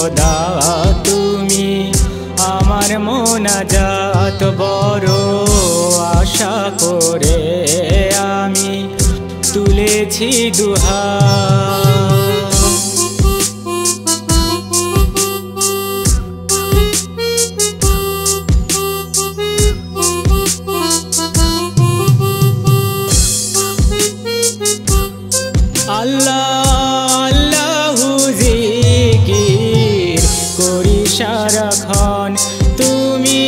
খোদা তুমি আমার মোনাজাত বড় আশা করে আমি তুলেছি দুহাত। সারাক্ষণ তুমি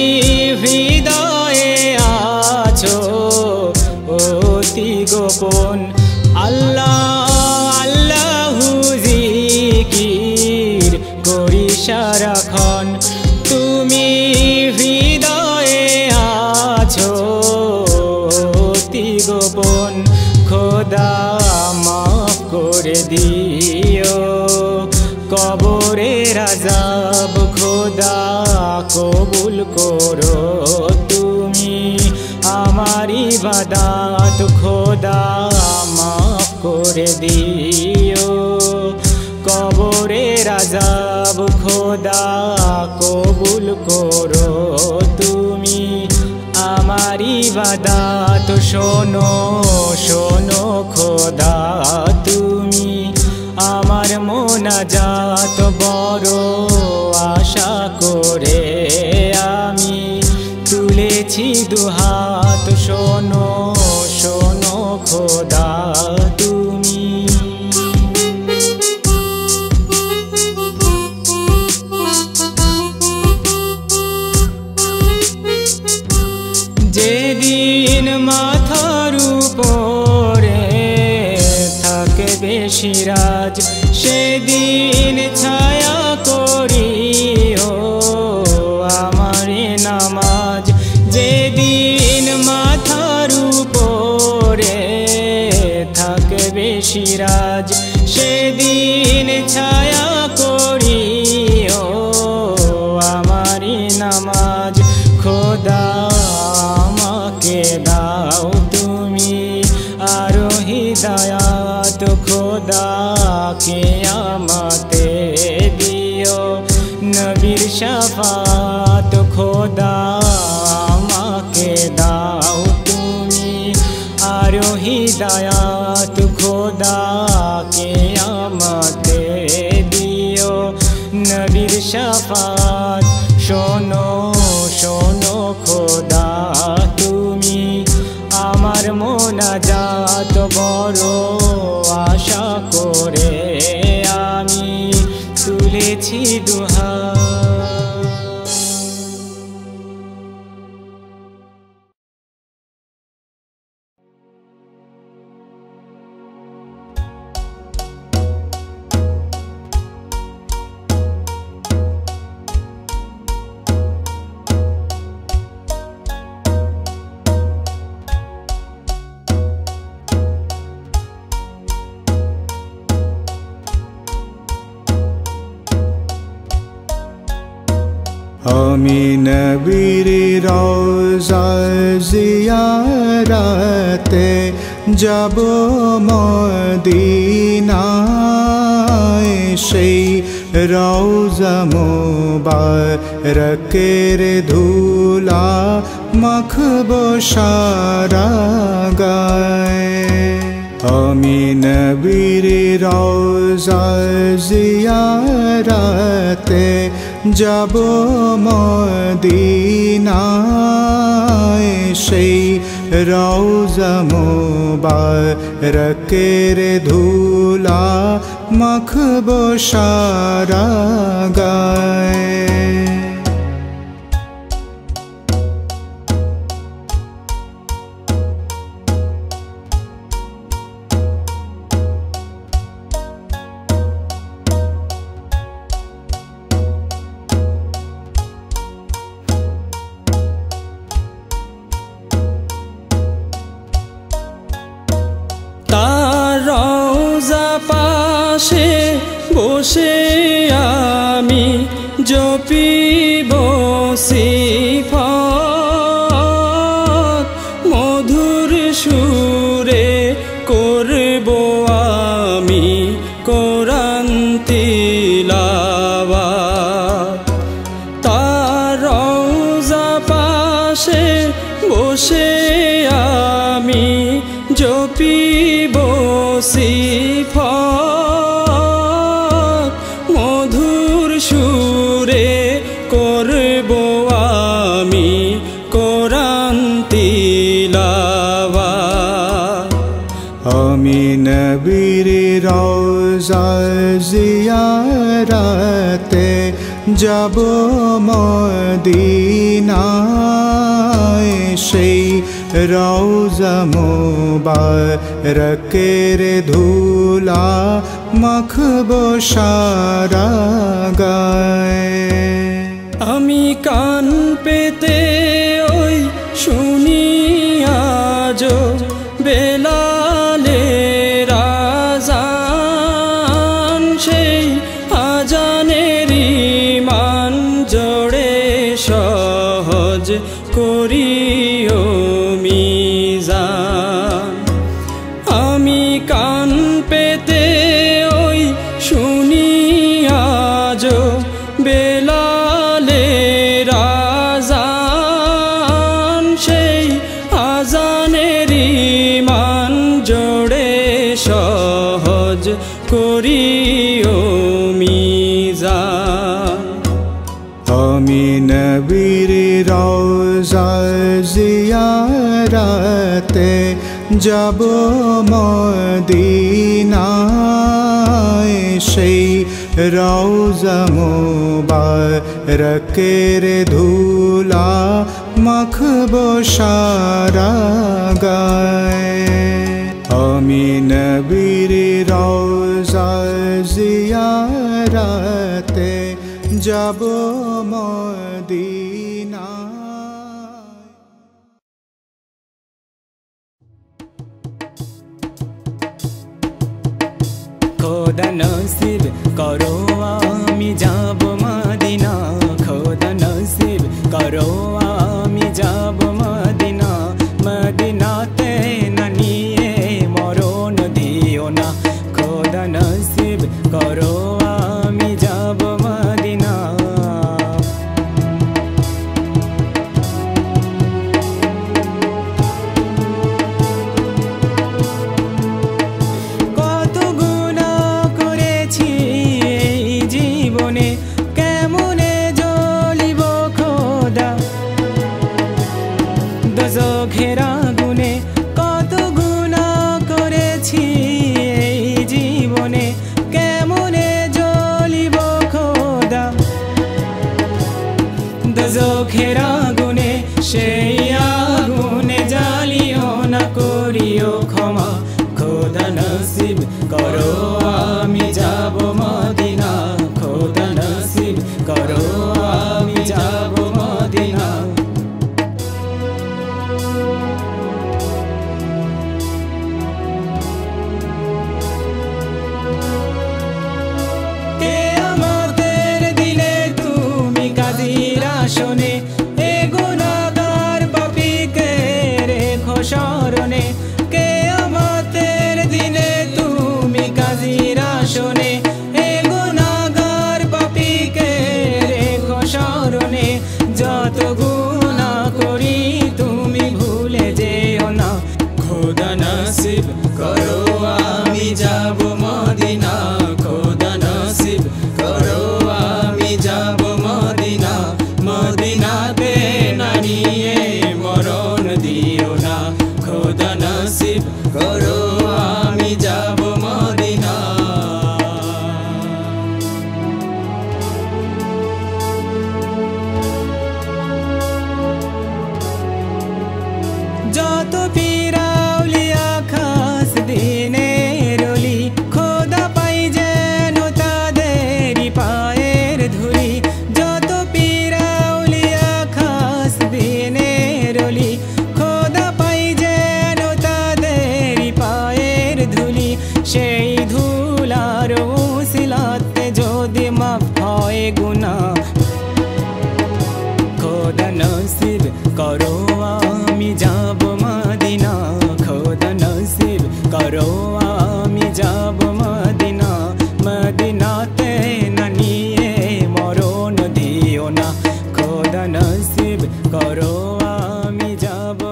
হৃদয়ে আছো অতি গোপন। আল্লাহ আল্লাহু জিকির করি সারাক্ষণ, তুমি হৃদয়ে আছো অতি গোপন। খোদা মাফ করে দিও কবরে আযাব, খোদা কবুল করো তুমি আমার ইবাদত। খোদা মাফ করে দিও কবরে আযাব, খোদা কবুল করো তুমি আমার ইবাদত। শোনো শোনো খোদা তুমি আমার মোনাজাত বড় আশা করে আমি তুলেছি দুহাত। শোনো শোনো খোদা তুমি। যেদিন মাথার উপরে থাকে বেশি রাজ সেদিন ছায়া করিও আমার নামাজ। যেদিন মাথার উপরে থাকে বেশি রাজ সেদিন ছায়া করিও আমার নামাজ। খোদা আমাকে দাও তুমি আরো হিদায়াত, খোদা কিয়ামতে দিও নবীর শাফাত। খোদা আমাকে দাও তুমি আরো হিদায়াত, খোদা কিয়ামতে দিও নবীর শাফাত। শোনো শোনো খোদা তুমি আমার মোনাজাত বড় আশা করে আমি তুলেছি দুহাত। আমি নবীর রওজা জিয়ারতে যাবো মদিনায়, সেই রওজা মোবারকের ধুলা মাখবো সারা গায়ে। আমি নবীর রওজা জিয়ারতে যাবো মদিনায়, সেই রওজা মোবারকের ধুলা মাখবো সারা গায়ে। পাশে বসে আমি জপিব সিফাত, মধুর সুরে করব আমি কোরআন তিলাওয়াত। চপিব সিফাত মধুর সুরে করব আমি কোরআন তিলাওয়াত। আমি নবীর রওজা জিয়ারতে যাব মদিনায়, সেই রওজা মোবারকের ধুলা মাখব সারা গায়ে। আমি কান পেতে ওই শুনি আজ বেলালে রাজান, সেই আজানেরই মান জোড়ে সহজ করি। আমি কান পেতে ওই শুনি আজ বেলালে রাজান, সেই আজানেরই মান জোড়ে সহজ করি ও মিজান। আমি নবীর রওজা জিয়ারতে যাবো মদিনায়, সেই রওজা মোবারকের ধুলা মাখবো সারা গায়ে। আমি নবীর রওজা জিয়ারতে যাবো মদিনায়। খোদা নসিব করো আমি যাব মদিনা, খোদা নসিব করো আমি যাব মদিনা। মদিনাতে না নিয়ে মরণ দিও না, খোদা নসিব করো আমি যাব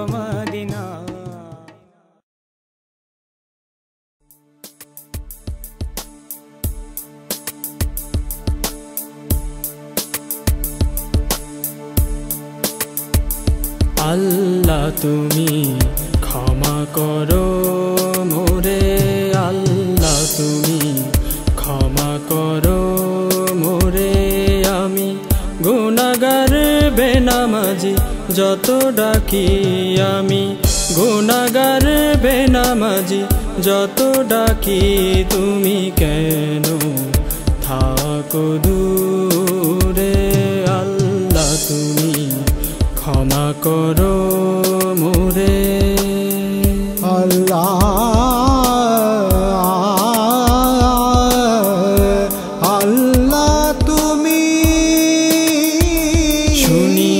মদিনা। আল্লাহ তুমি ক্ষমা করো মোরে, আল্লাহ তুমি ক্ষমা করো মোরে। আমি গুনাহগার বেনামাজি যত ডাকি, আমি গুনাহগার বেনামাজি যত ডাকি, তুমি কেন থাকো দূরে। আল্লাহ তুমি ক্ষমা করো মোরে। আল্লাহ তুমি শুনি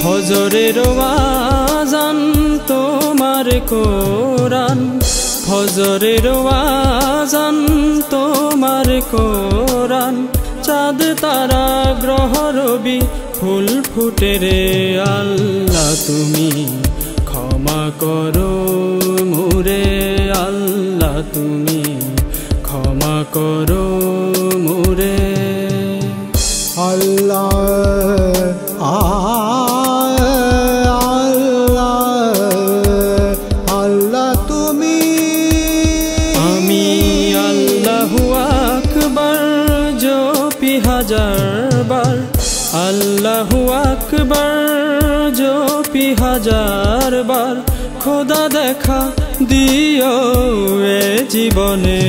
ফজরের আযান, তোমার কোরআন ফজরের আযান, তোমার কোরআন। চাঁদ তারা গ্রহ রবি ফুল ফুটে রে, আল্লাহ তুমি ক্ষমা করো মোরে, আল্লাহ তুমি ক্ষমা করো মোরে। আল্লাহ তুমি। আমি আল্লাহু আকবার জপি হাজারবার, আল্লাহু আকবার জপি হাজারবার। খোদা দেখা দিও এ জীবনে,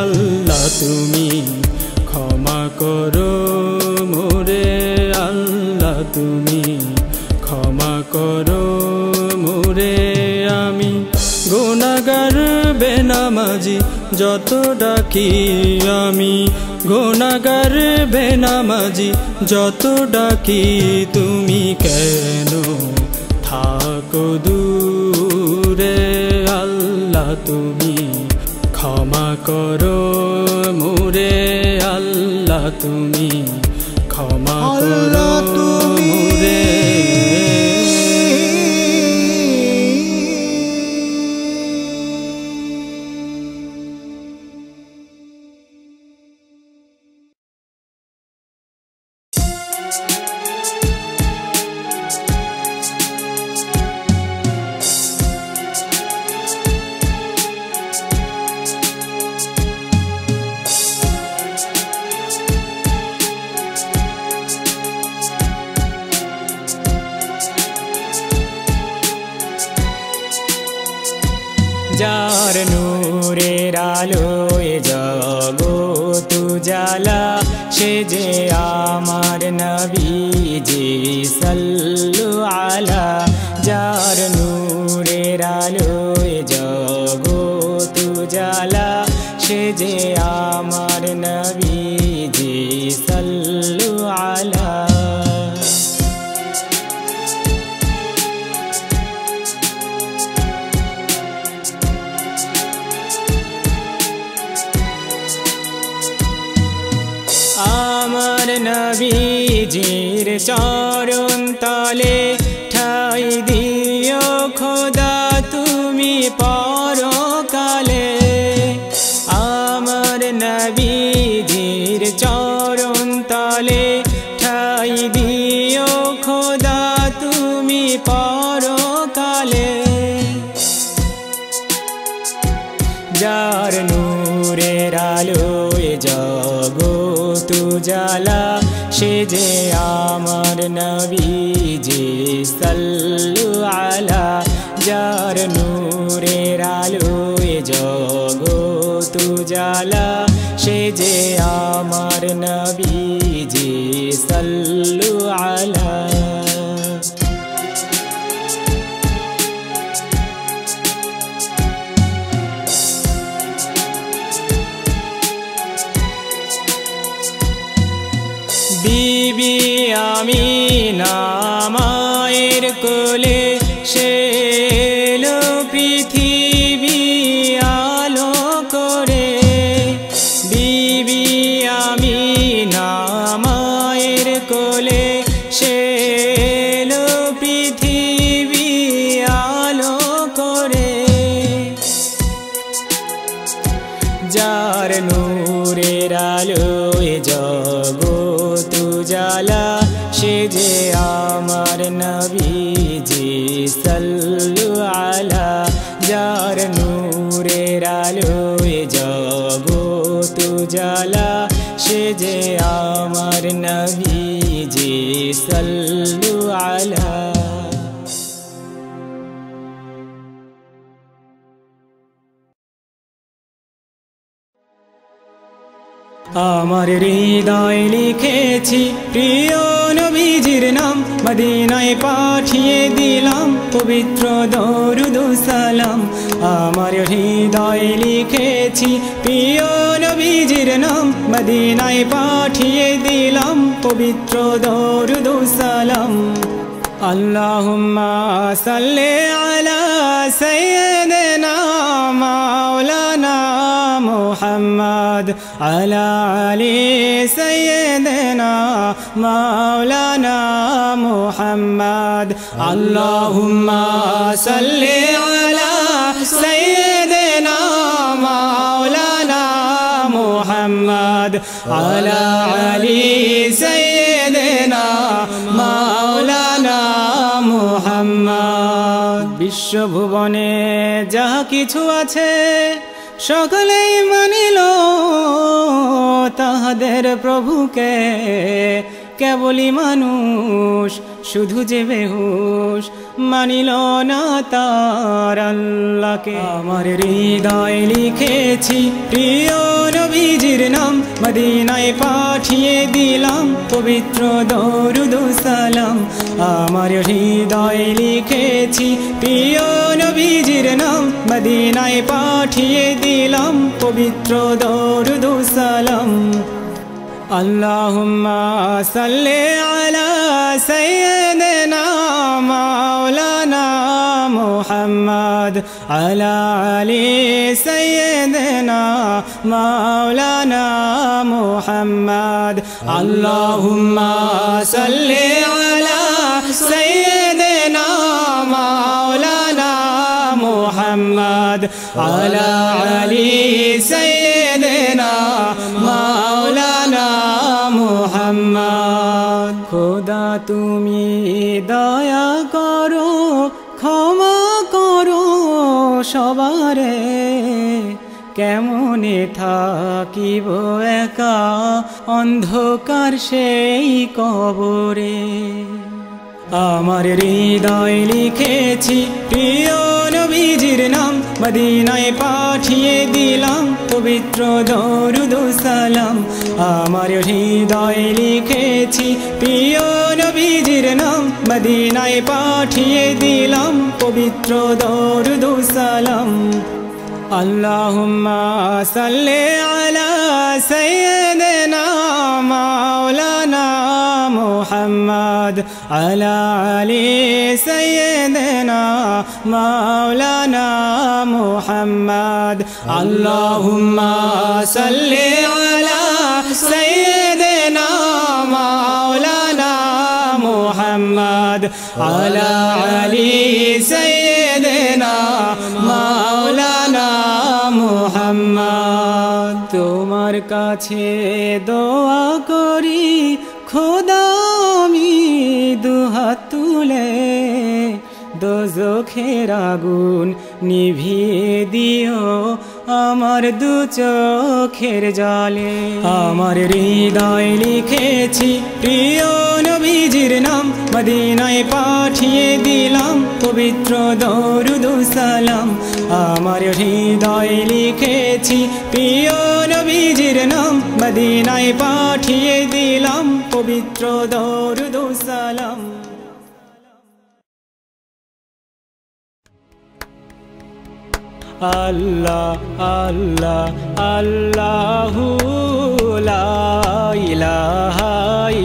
আল্লাহ তুমি ক্ষমা করো মোরে, আল্লাহ তুমি ক্ষমা করো মোরে। আমি গুনাহগার বেনামাজি যত ডাকি, আমি গুনাহগার বেনামাজি যত ডাকি, তুমি কেন থাকো দূরে। আল্লাহ তুমি ক্ষমা করো মোরে, আল্লাহ তুমি ক্ষমা করো মোরে। যার নূরের আলোয় জগৎ উজালা, সে যে আমার নবীজি সাল্লু আলা। যার নূরের আলোয় জগৎ উজালা, সে যে আমার নবীজি সাল্লু আলা। নবীজির চরণ তলে ঠাঁই দিও খোদা তুমি পরকালে। আমার নবীজির চরণ তলে ঠাঁই দিও খোদা তুমি পরকালে। যার নূরের আলোয় জগৎ উজালা, সে যে আমার নবীজি সাল্লু আলা। যার নূরের আলোয় জগৎ উজালা, সে যে আমার নবীজি সাল্লু আলা। বিবি আমিনা মায়ের কোলে সে এলো পৃথিবী আলো করে। বিবি আমিনা মায়ের কোলে সে এলো পৃথিবী আলো করে। যার নূরের আলোয় জগৎ উজালা, সে যে আমার নবীজি সল্লু আলা যার নূরের আলোয় যাবো তুজালা সে যে আমার নবী যে সল্লু আলা। আমার হৃদয়ে লিখেছি প্রিয় নবীজির নাম, মদিনায় পাঠিয়ে দিলাম পবিত্র দরুদ ও সালাম। আমার হৃদয়ে লিখেছি প্রিয় নবীজির নাম, মদিনায় পাঠিয়ে দিলাম পবিত্র দরুদ ও সালাম। আল্লাহুম্মা সাল্লি আলা সাইয়্যিদিনা মাওলানা মুহাম্মদ, আলা আলি সাইয়্যিদিনা মাওলানা মুহাম্মদ। আল্লাহুম্মা সাল্লি আলা সাইয়্যিদিনা মাওলানা মুহাম্মদ, আলা আলি সাইয়্যিদিনা মাওলানা মুহাম্মদ। বিশ্বভুবনে যাহা কিছু আছে সকলেই মানিল তাহাদের প্রভুকে, কেবলই মানুষ শুধু যে বেহুশ মানিল না তার আল্লাহকে। আমার হৃদয়ে লিখেছি প্রিয় নবীজির নাম, মদিনায় পাঠিয়ে দিলাম পবিত্র দরুদ ও সালাম। আমার হৃদয়ে লিখেছি প্রিয় নবীজির নাম, মদিনায় পাঠিয়ে দিলাম পবিত্র দরুদ ও সালাম। আল্লাহুম্মা সাল্লি আলা সাইয়্যিদিনা মাওলানা মুহাম্মদ, আলা আলি সাইয়্যিদিনা মাওলানা মুহাম্মদ। আল্লাহুম্মা সাল্লি আলা সাইয়্যিদিনা মাওলানা মুহাম্মদ, আলা আলি সাইয়্যিদিনা মোহাম্মদ। খোদা তুমি দয়া করো, ক্ষমা করো সবারে, কেমনে থাকিব একা অন্ধকার সেই কবরে। আমার হৃদয়ে লিখেছি প্রিয় নবীজির নাম, মদিনায় পাঠিয়ে দিলাম পবিত্র দরুদ ও সালাম। আমার হৃদয়ে লিখেছি প্রিয় নবীজির নাম, মদিনায় পাঠিয়ে দিলাম পবিত্র দরুদ ও সালাম। আল্লাহুম্মা সাল্লি আলা সাইয়্যিদিনা মাওলানা মুহাম্মদ, আলা আলি সাইয়্যিদিনা মাওলানা মুহাম্মদ। আল্লাহুম্মা সাল্লি আলা সাইয়্যিদিনা মাওলানা মুহাম্মদ, আলা আলি সাইয়্যিদিনা মাওলানা মুহাম্মদ। তোমার কাছে দোয়া করি খোদা আমি দুহাত তুলে, দোজখের আগুন নিভিয়ে দিও আমার দু চোখের জলে। আমার হৃদয়ে লিখেছি প্রিয় নবীজির নাম, মদিনায় পাঠিয়ে দিলাম পবিত্র দরুদ ও সালাম। আমার হৃদয়ে লিখেছি প্রিয় নবীজির নাম, মদিনায় পাঠিয়ে দিলাম পবিত্র দরুদ ও সালাম। Allah, Allah, Allahu la ilaha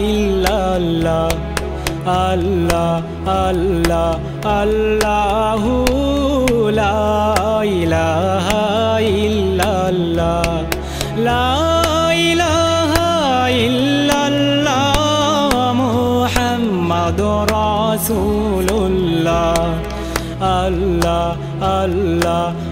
illallah. Allah, Allah, Allahu la ilaha illallah. La ilaha illallah Muhammadur Rasulullah. Allah, Allah,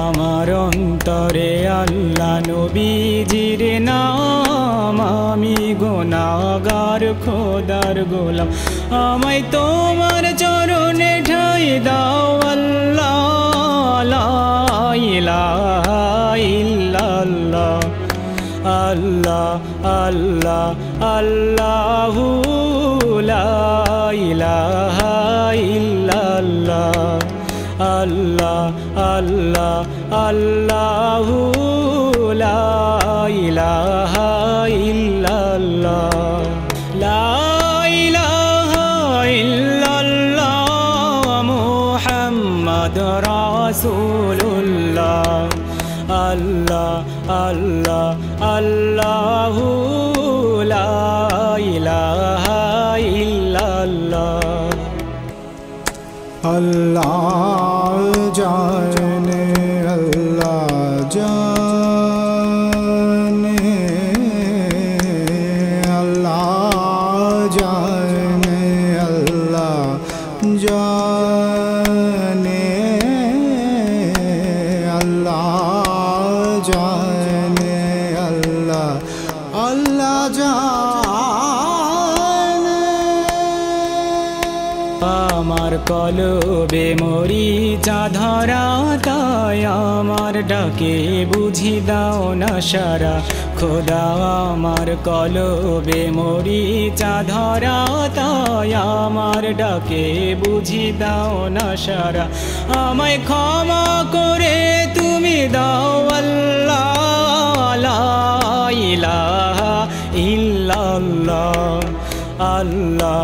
আমার অন্তরে আল্লাহ নবীজির নাম, আমি গুনাহগার খোদার গোলাম। আমায় তোমার চরণে ঠাঁই দাও আল্লাহ, লা ইলাহা ইল্লাল্লাহ। Allah, Allah, Allahu la ilaha illallah. Allah, Allah, Allahu la ilaha illallah. La ilaha illallah, Muhammad Rasulullah. Allah, Allah, Allahu la ilaha illallah. Allah jaane, Allah jaane, Allah jaane, Allah jaane, Allah জানে, আল্লাহ আল্লাহ জানে। আমার কলবে মরিচা ধরা, তাই আমার ডাকে বুঝি দাও না সারা। খোদা আমার কলবে মরিচা ধরা, তাই আমার ডাকে বুঝি দাও না সারা। আমায় ক্ষমা করে তুমি দাও আল্লাহ, লা ইলাহা ইল্লাল্লাহ। আল্লাহ,